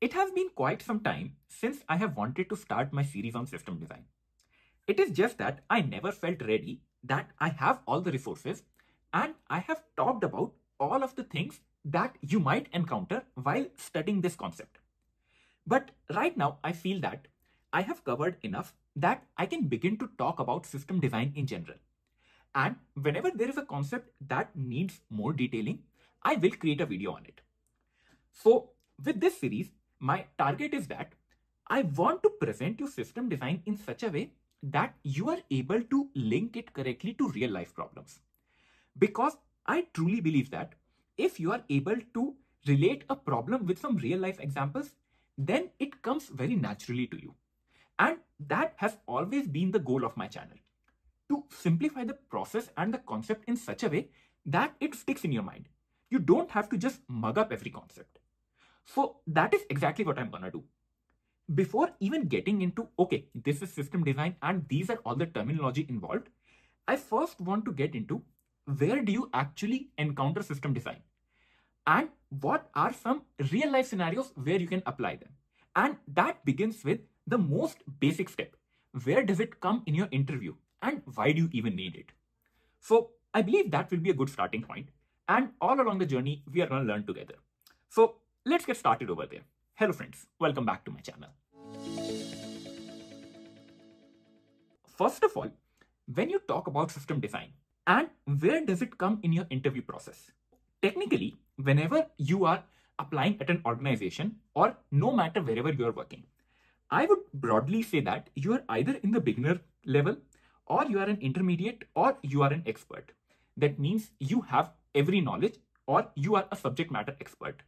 It has been quite some time since I have wanted to start my series on system design. It is just that I never felt ready, that I have all the resources, and I have talked about all of the things that you might encounter while studying this concept. But right now I feel that I have covered enough that I can begin to talk about system design in general. And whenever there is a concept that needs more detailing, I will create a video on it. So with this series, my target is that I want to present you system design in such a way that you are able to link it correctly to real life problems. Because I truly believe that if you are able to relate a problem with some real life examples, then it comes very naturally to you. And that has always been the goal of my channel, to simplify the process and the concept in such a way that it sticks in your mind. You don't have to just mug up every concept. So that is exactly what I'm gonna do. Before even getting into, okay, this is system design and these are all the terminology involved, I first want to get into where do you actually encounter system design and what are some real life scenarios where you can apply them. And that begins with the most basic step. Where does it come in your interview and why do you even need it? So I believe that will be a good starting point, and all along the journey, we are gonna learn together. So let's get started over there. Hello friends, welcome back to my channel. First of all, when you talk about system design and where does it come in your interview process? Technically, whenever you are applying at an organization or no matter wherever you are working, I would broadly say that you are either in the beginner level or you are an intermediate or you are an expert. That means you have every knowledge or you are a subject matter expert.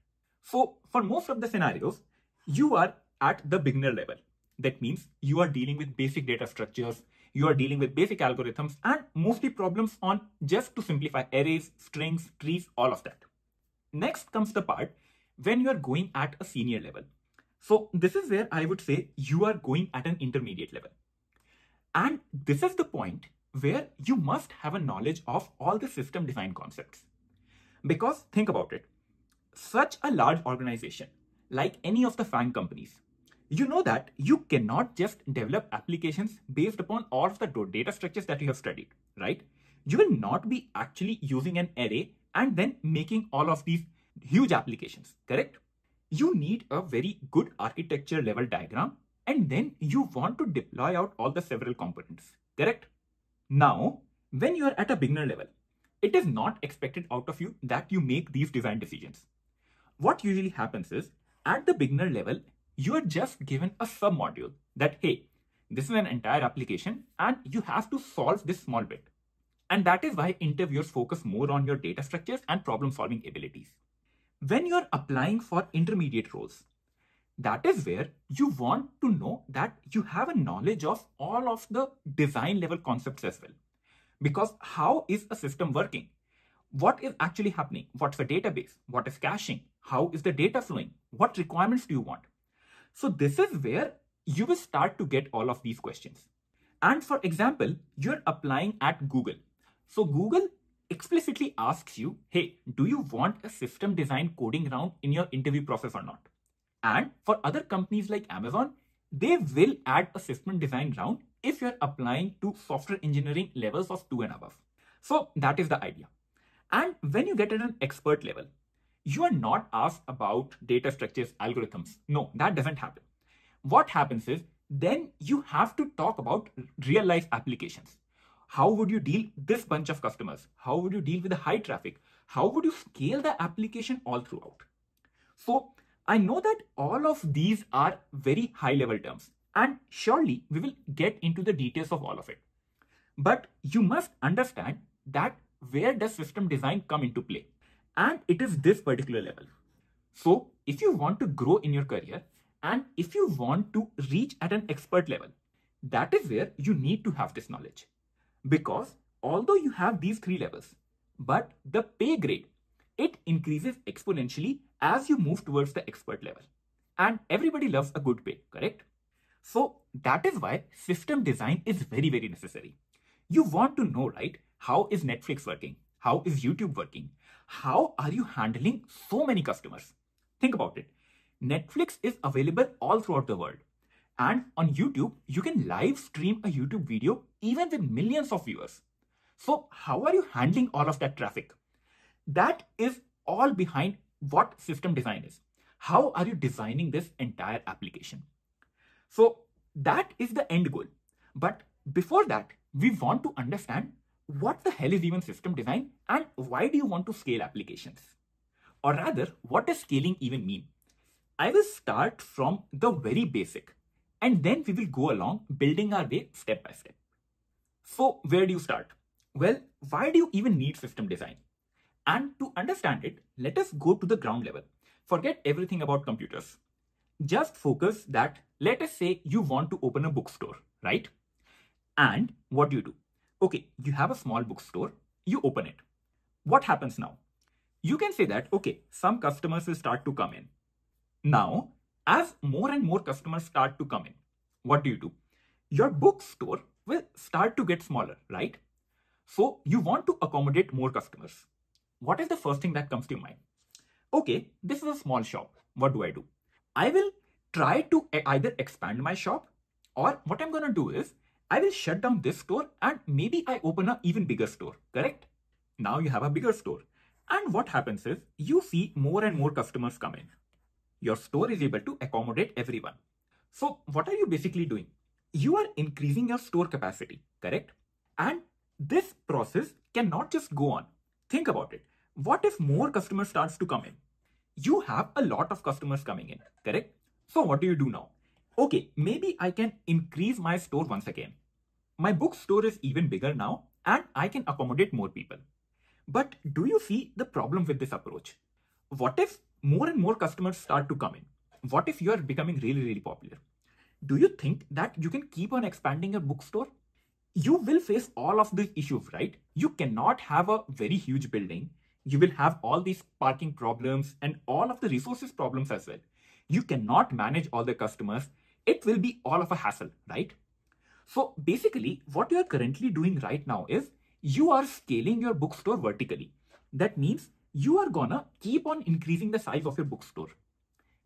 So for most of the scenarios, you are at the beginner level. That means you are dealing with basic data structures, you are dealing with basic algorithms and mostly problems on just to simplify arrays, strings, trees, all of that. Next comes the part when you are going at a senior level. So this is where I would say you are going at an intermediate level. And this is the point where you must have a knowledge of all the system design concepts. Because think about it, such a large organization like any of the FAANG companies, you know that you cannot just develop applications based upon all of the data structures that you have studied, right? You will not be actually using an array and then making all of these huge applications, correct? You need a very good architecture level diagram and then you want to deploy out all the several components, correct? Now, when you are at a beginner level, it is not expected out of you that you make these design decisions. What usually happens is, at the beginner level, you are just given a sub-module that, hey, this is an entire application and you have to solve this small bit. And that is why interviewers focus more on your data structures and problem-solving abilities. When you're applying for intermediate roles, that is where you want to know that you have a knowledge of all of the design level concepts as well. Because how is a system working? What is actually happening? What's a database? What is caching? How is the data flowing? What requirements do you want? So this is where you will start to get all of these questions. And for example, you're applying at Google. So Google explicitly asks you, hey, do you want a system design coding round in your interview process or not? And for other companies like Amazon, they will add a system design round if you're applying to software engineering levels of 2 and above. So that is the idea. And when you get at an expert level, you are not asked about data structures, algorithms. No, that doesn't happen. What happens is then you have to talk about real life applications. How would you deal with this bunch of customers? How would you deal with the high traffic? How would you scale the application all throughout? So I know that all of these are very high level terms and surely we will get into the details of all of it. But you must understand that where does system design come into play? And it is this particular level. So if you want to grow in your career and if you want to reach at an expert level, that is where you need to have this knowledge. Because although you have these 3 levels, but the pay grade, it increases exponentially as you move towards the expert level. And everybody loves a good pay, correct? So that is why system design is very, very necessary. You want to know, right? How is Netflix working? How is YouTube working? How are you handling so many customers? Think about it. Netflix is available all throughout the world. And on YouTube, you can live stream a YouTube video even with millions of viewers. So how are you handling all of that traffic? That is all behind what system design is. How are you designing this entire application? So that is the end goal. But before that, we want to understand what the hell is even system design and why do you want to scale applications? Or rather, what does scaling even mean? I will start from the very basic and then we will go along building our way step by step. So where do you start? Well, why do you even need system design? And to understand it, let us go to the ground level. Forget everything about computers. Just focus that, let us say you want to open a bookstore, right? And what do? Okay, you have a small bookstore, you open it. What happens now? You can say that, okay, some customers will start to come in. Now, as more and more customers start to come in, what do? Your bookstore will start to get smaller, right? So you want to accommodate more customers. What is the first thing that comes to your mind? Okay, this is a small shop. What do? I will try to either expand my shop or what I'm going to do is I will shut down this store and maybe I open an even bigger store, correct? Now you have a bigger store. And what happens is you see more and more customers come in. Your store is able to accommodate everyone. So what are you basically doing? You are increasing your store capacity, correct? And this process cannot just go on. Think about it. What if more customers starts to come in? You have a lot of customers coming in, correct? So what do you do now? Okay, maybe I can increase my store once again. My bookstore is even bigger now and I can accommodate more people. But do you see the problem with this approach? What if more and more customers start to come in? What if you are becoming really, really popular? Do you think that you can keep on expanding your bookstore? You will face all of these issues, right? You cannot have a very huge building. You will have all these parking problems and all of the resources problems as well. You cannot manage all the customers. It will be all of a hassle, right? So basically, what you are currently doing right now is you are scaling your bookstore vertically. That means you are gonna keep on increasing the size of your bookstore.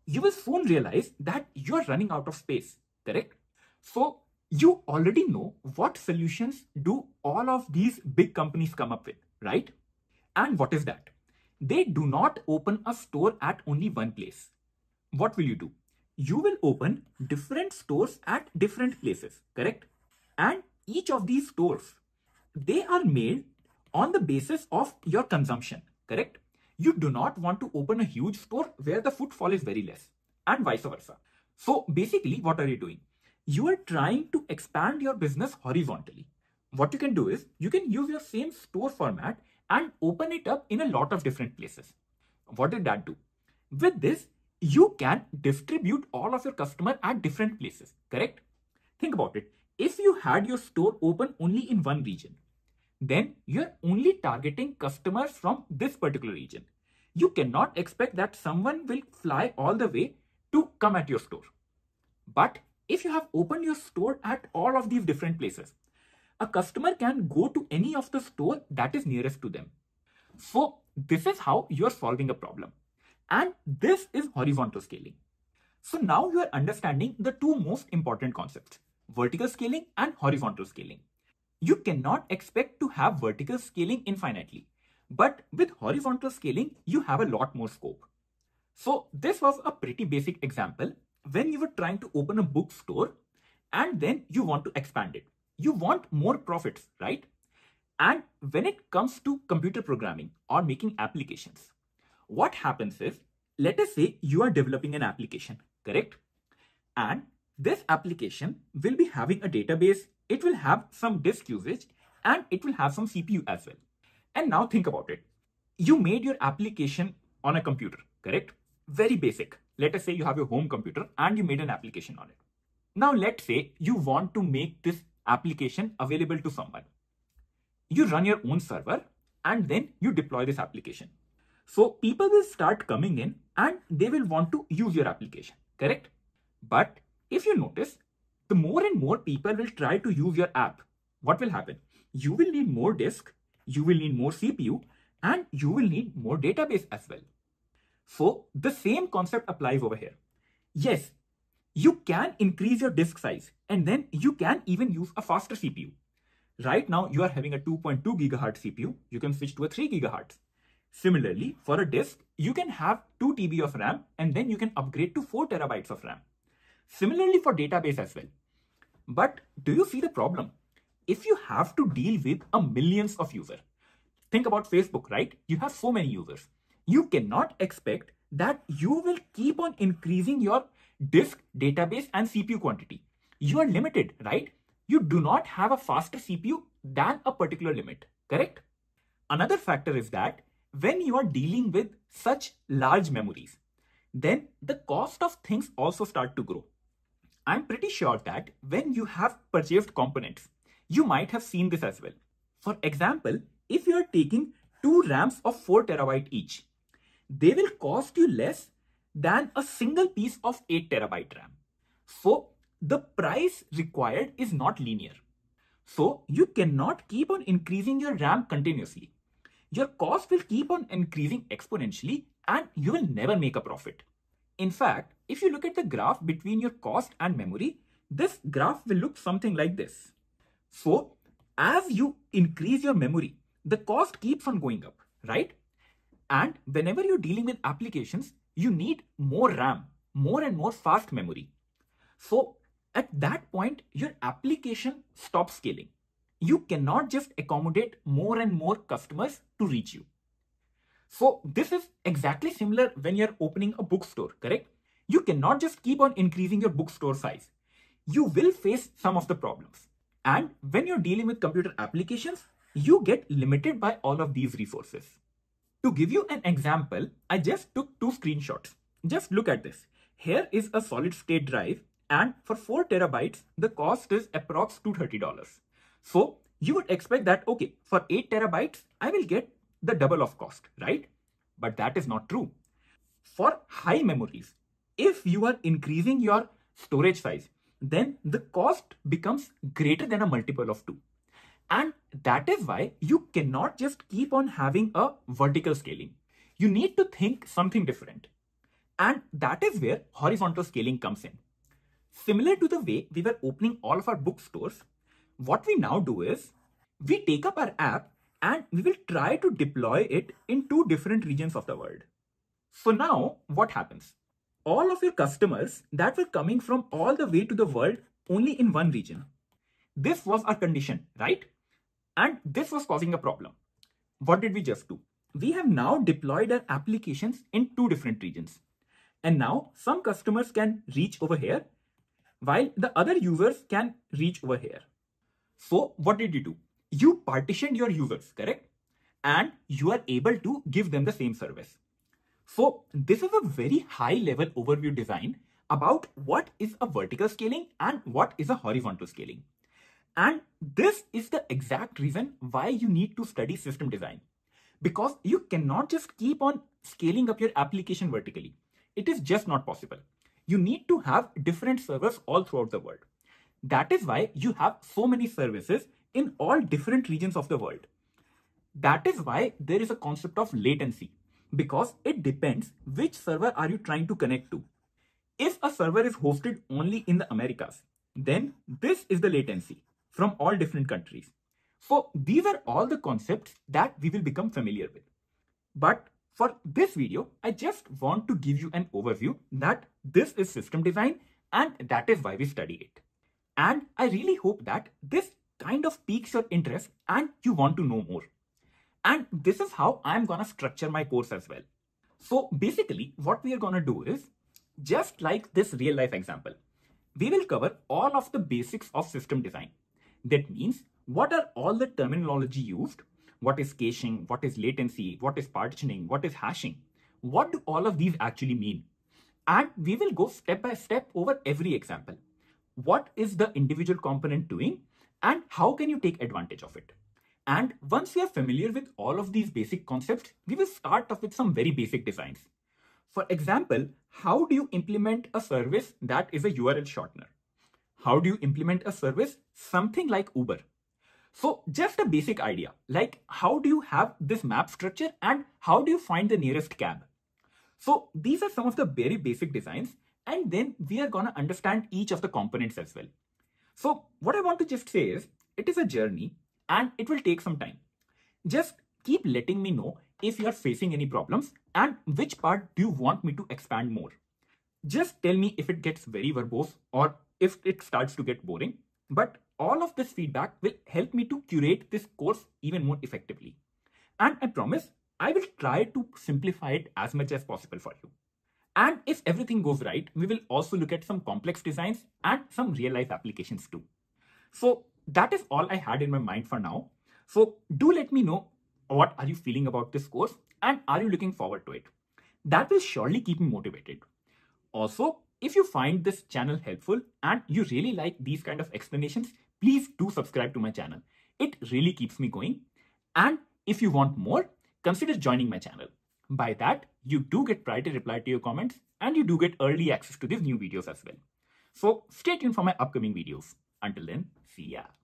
You will soon realize that you are running out of space, correct? So you already know what solutions do all of these big companies come up with, right? And what is that? They do not open a store at only one place. What will you do? You will open different stores at different places, correct? And each of these stores, they are made on the basis of your consumption, correct? You do not want to open a huge store where the footfall is very less and vice versa. So basically, what are you doing? You are trying to expand your business horizontally. What you can do is you can use your same store format and open it up in a lot of different places. What did that do? With this, you can distribute all of your customer at different places, correct? Think about it. If you had your store open only in one region, then you're only targeting customers from this particular region. You cannot expect that someone will fly all the way to come at your store. But if you have opened your store at all of these different places, a customer can go to any of the store that is nearest to them. So this is how you're solving a problem. And this is horizontal scaling. So now you are understanding the two most important concepts, vertical scaling and horizontal scaling. You cannot expect to have vertical scaling infinitely, but with horizontal scaling, you have a lot more scope. So this was a pretty basic example when you were trying to open a bookstore and then you want to expand it. You want more profits, right? And when it comes to computer programming or making applications, what happens is, let us say you are developing an application, correct? And this application will be having a database, it will have some disk usage, and it will have some CPU as well. And now think about it. You made your application on a computer, correct? Very basic. Let us say you have your home computer and you made an application on it. Now let's say you want to make this application available to someone. You run your own server and then you deploy this application. So people will start coming in and they will want to use your application, correct? But if you notice, the more and more people will try to use your app, what will happen? You will need more disk, you will need more CPU, and you will need more database as well. So the same concept applies over here. Yes, you can increase your disk size and then you can even use a faster CPU. Right now, you are having a 2.2 gigahertz CPU. You can switch to a 3 gigahertz. Similarly, for a disk, you can have 2 TB of RAM and then you can upgrade to 4 terabytes of RAM. Similarly for database as well. But do you see the problem? If you have to deal with a millions of users, think about Facebook, right? You have so many users. You cannot expect that you will keep on increasing your disk, database and CPU quantity. You are limited, right? You do not have a faster CPU than a particular limit, correct? Another factor is that when you are dealing with such large memories, then the cost of things also start to grow. I'm pretty sure that when you have purchased components, you might have seen this as well. For example, if you are taking two RAMs of 4 terabyte each, they will cost you less than a single piece of 8 terabyte RAM. So the price required is not linear. So you cannot keep on increasing your RAM continuously. Your cost will keep on increasing exponentially and you will never make a profit. In fact, if you look at the graph between your cost and memory, this graph will look something like this. So as you increase your memory, the cost keeps on going up, right? And whenever you're dealing with applications, you need more RAM, more and more fast memory. So at that point, your application stops scaling. You cannot just accommodate more and more customers to reach you. So this is exactly similar when you're opening a bookstore, correct? You cannot just keep on increasing your bookstore size. You will face some of the problems. And when you're dealing with computer applications, you get limited by all of these resources. To give you an example, I just took two screenshots. Just look at this. Here is a solid state drive and for 4 terabytes, the cost is approx $230. So you would expect that, okay, for 8 terabytes, I will get the double of cost, right? But that is not true. For high memories, if you are increasing your storage size, then the cost becomes greater than a multiple of 2. And that is why you cannot just keep on having a vertical scaling. You need to think something different. And that is where horizontal scaling comes in. Similar to the way we were opening all of our bookstores, what we now do is we take up our app and we will try to deploy it in two different regions of the world. So now what happens? All of your customers that were coming from all the way to the world only in one region. This was our condition, right? And this was causing a problem. What did we just do? We have now deployed our applications in two different regions. And now some customers can reach over here, while the other users can reach over here. So what did you do? You partitioned your users, correct? And you are able to give them the same service. So this is a very high level overview design about what is a vertical scaling and what is a horizontal scaling. And this is the exact reason why you need to study system design, because you cannot just keep on scaling up your application vertically. It is just not possible. You need to have different servers all throughout the world. That is why you have so many services in all different regions of the world. That is why there is a concept of latency, because it depends which server are you trying to connect to. If a server is hosted only in the Americas, then this is the latency from all different countries. So these are all the concepts that we will become familiar with. But for this video, I just want to give you an overview that this is system design and that is why we study it. And I really hope that this kind of piques your interest and you want to know more. And this is how I'm gonna structure my course as well. So basically what we are gonna do is, just like this real life example, we will cover all of the basics of system design. That means what are all the terminology used? What is caching? What is latency? What is partitioning? What is hashing? What do all of these actually mean? And we will go step by step over every example. What is the individual component doing and how can you take advantage of it? And once we are familiar with all of these basic concepts, we will start off with some very basic designs. For example, how do you implement a service that is a URL shortener? How do you implement a service something like Uber? So just a basic idea, like how do you have this map structure and how do you find the nearest cab? So these are some of the very basic designs And then we are going to understand each of the components as well. So what I want to just say is it is a journey and it will take some time. Just keep letting me know if you are facing any problems and which part do you want me to expand more. Just tell me if it gets very verbose or if it starts to get boring. But all of this feedback will help me to curate this course even more effectively. And I promise I will try to simplify it as much as possible for you. And if everything goes right, we will also look at some complex designs and some real-life applications too. So that is all I had in my mind for now. So do let me know what are you feeling about this course and are you looking forward to it? That will surely keep me motivated. Also, if you find this channel helpful and you really like these kind of explanations, please do subscribe to my channel. It really keeps me going. And if you want more, consider joining my channel. By that, you do get priority reply to your comments and you do get early access to these new videos as well. So stay tuned for my upcoming videos. Until then, see ya.